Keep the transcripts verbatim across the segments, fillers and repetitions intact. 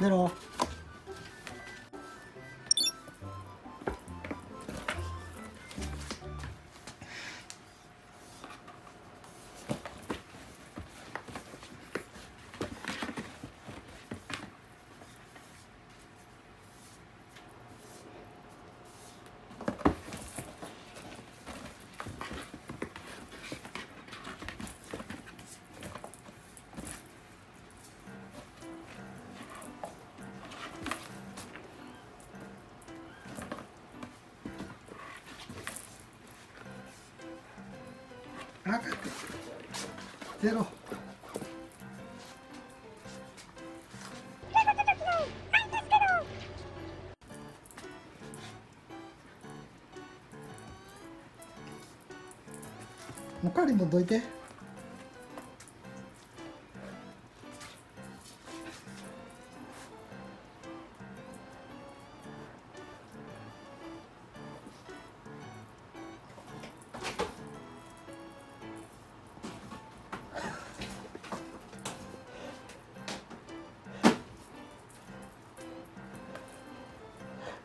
寝ろ。ゼロ。おかわりもどいて。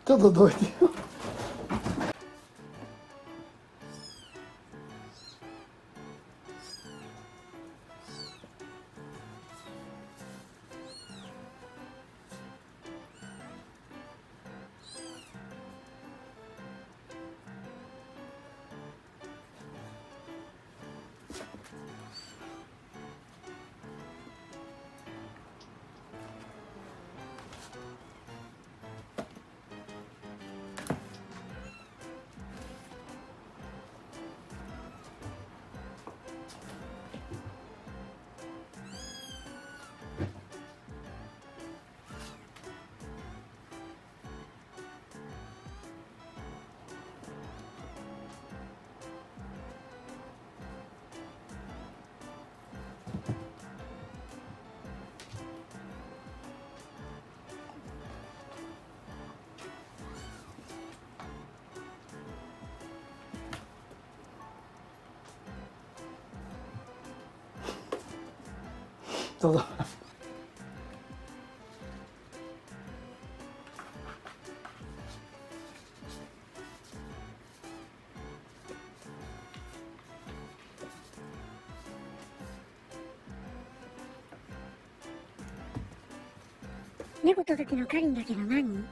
ちょっとどいてよ。どうぞ。猫と時の狩りんだけど何？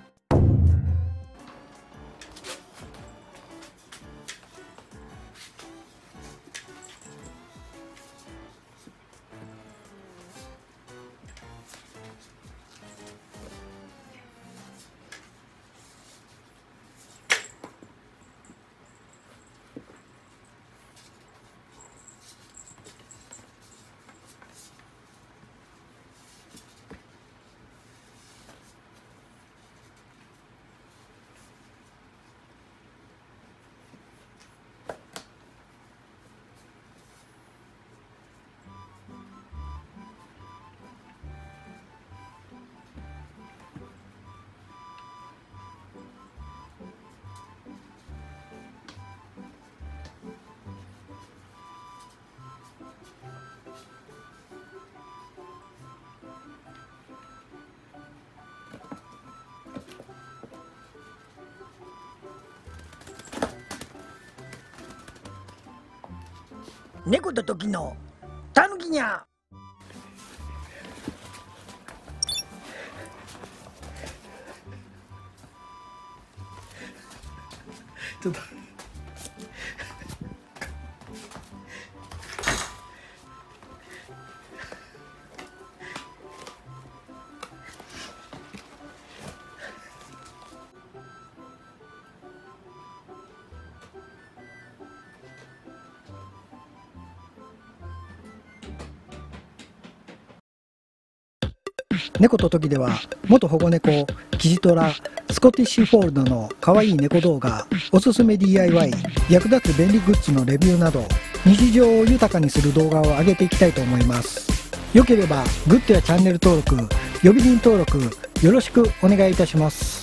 猫と時のたぬきにゃ。ちょっと猫と時では元保護猫キジトラスコティッシュフォールドの可愛い猫動画、おすすめ ディーアイワイ、 役立つ便利グッズのレビューなど日常を豊かにする動画を上げていきたいと思います。良ければグッドやチャンネル登録、呼び鈴登録よろしくお願いいたします。